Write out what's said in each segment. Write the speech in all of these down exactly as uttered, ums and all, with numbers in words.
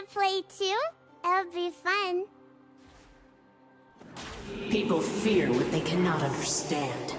to play too? It'll be fun. People fear what they cannot understand.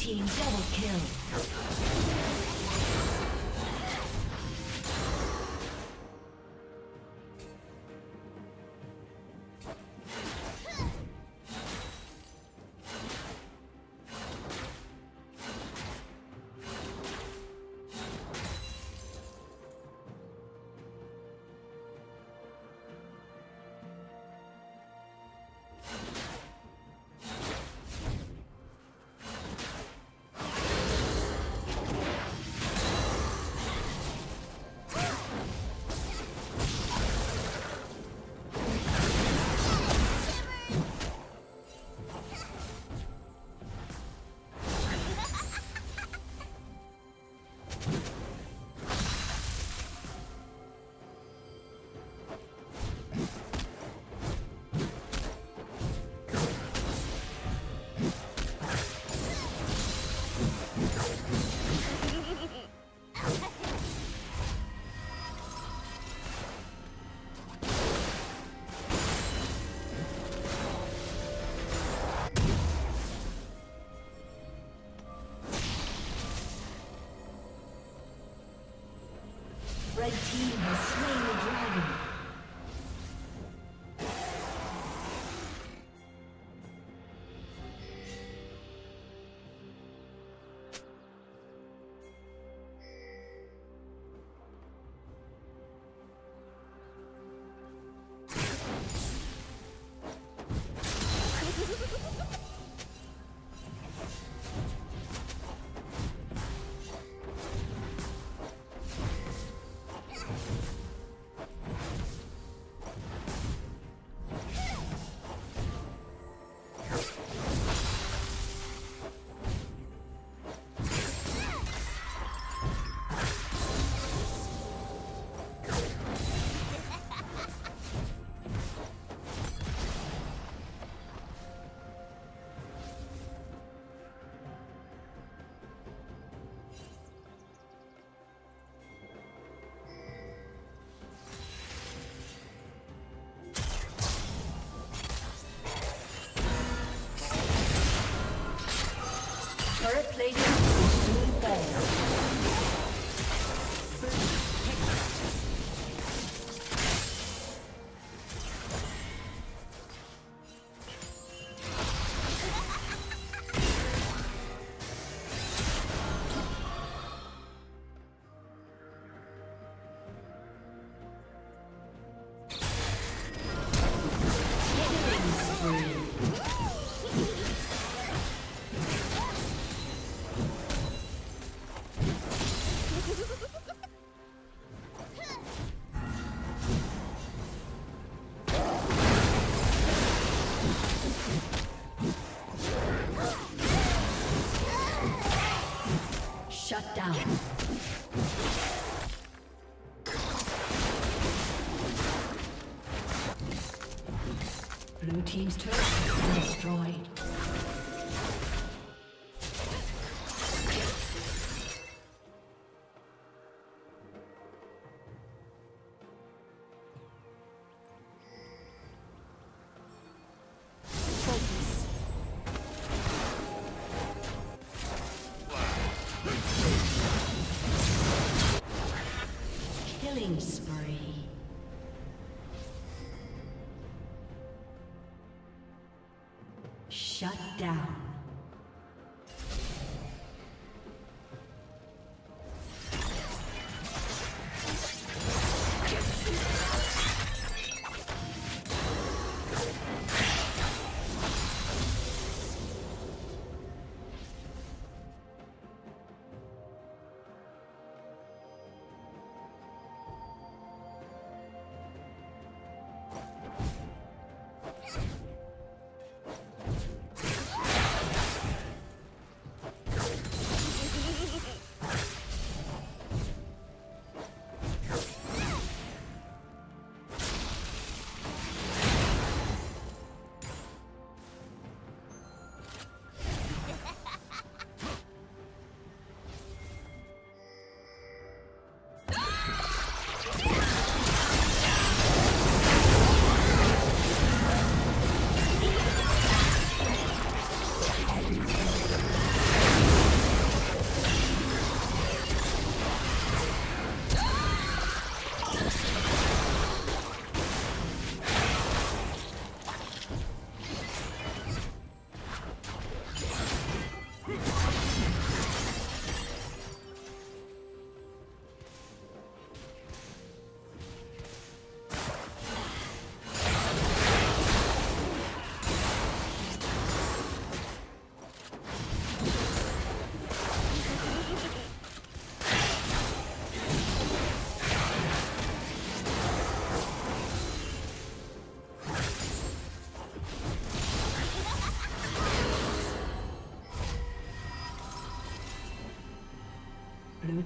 Team double kill. Red team has slain the dragon. Turret plating will soon fall. Killing spree. Shut down. Blue team's turret has been destroyed. Killing spree. Shut down. Thank you. Blue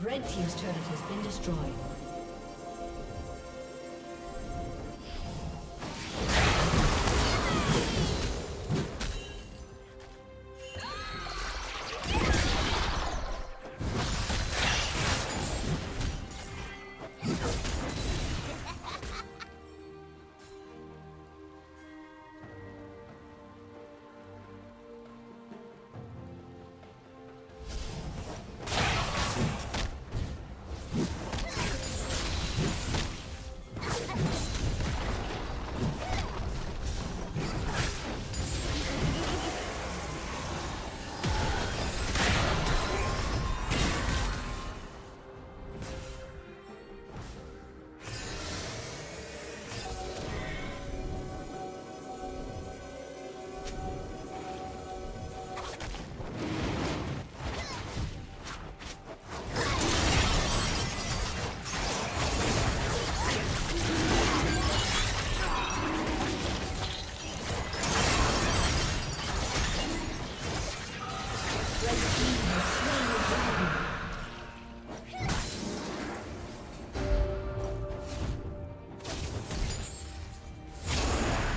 Red team's turret has been destroyed. Red team's turret has been destroyed.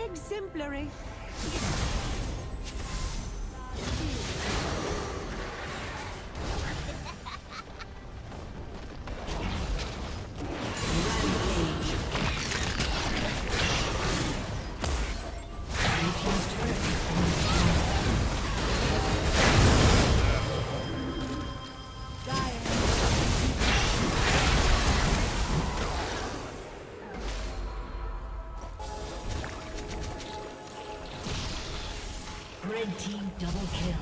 Exemplary. Red team double kill.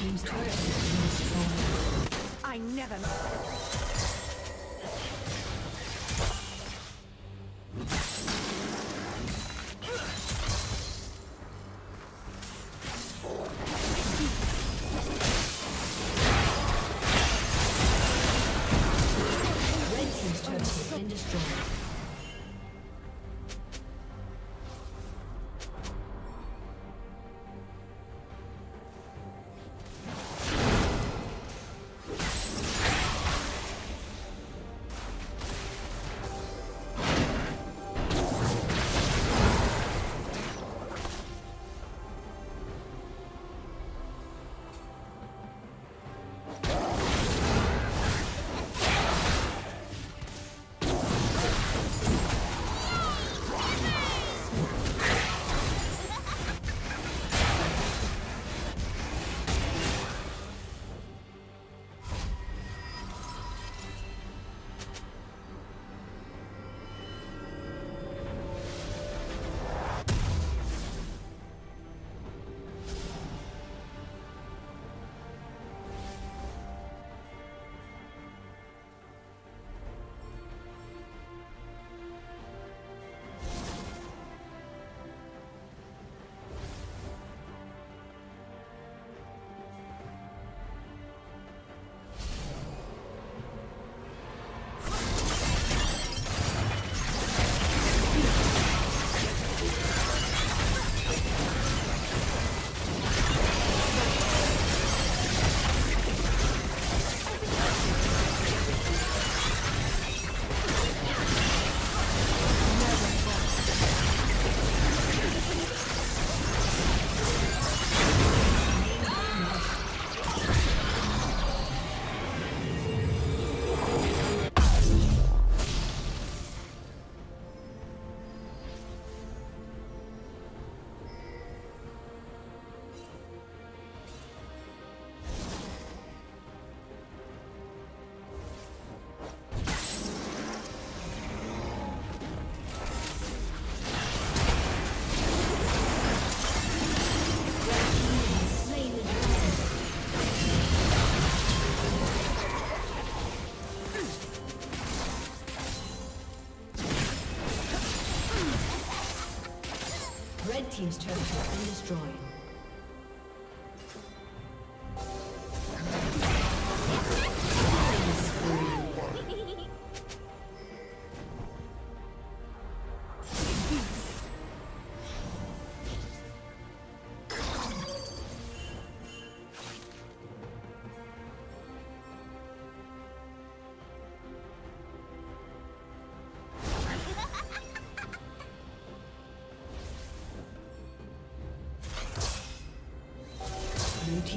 team's turret has been destroyed. I never know. Red team's turret has been destroyed.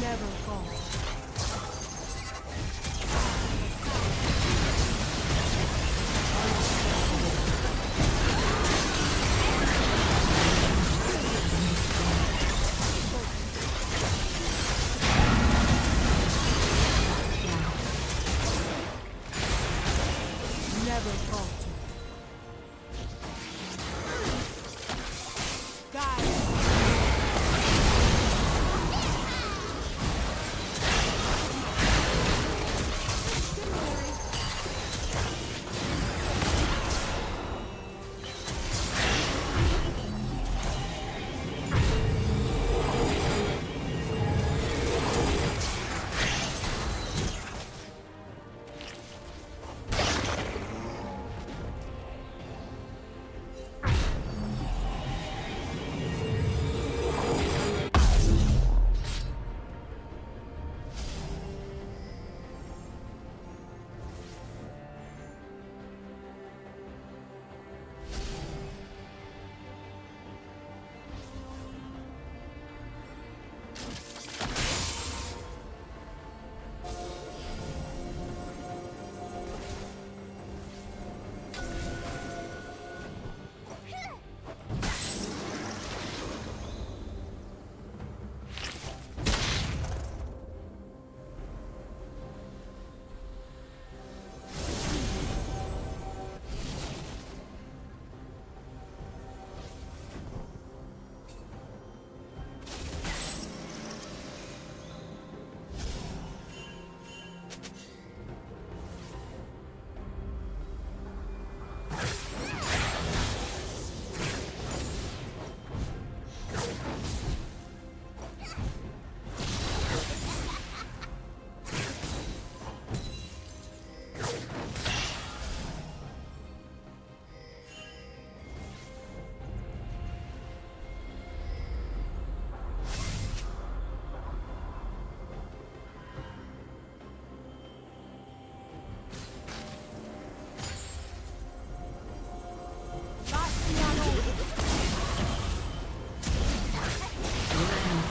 Never fall.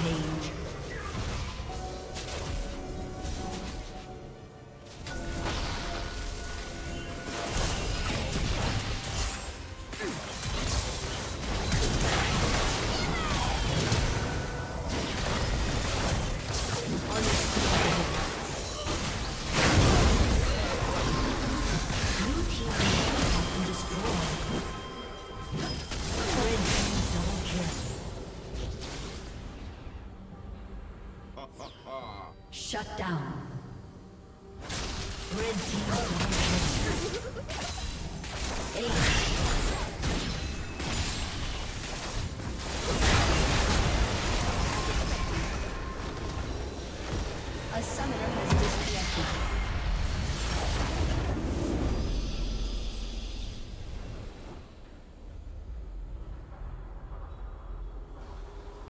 Rampage. Shut down. Red team.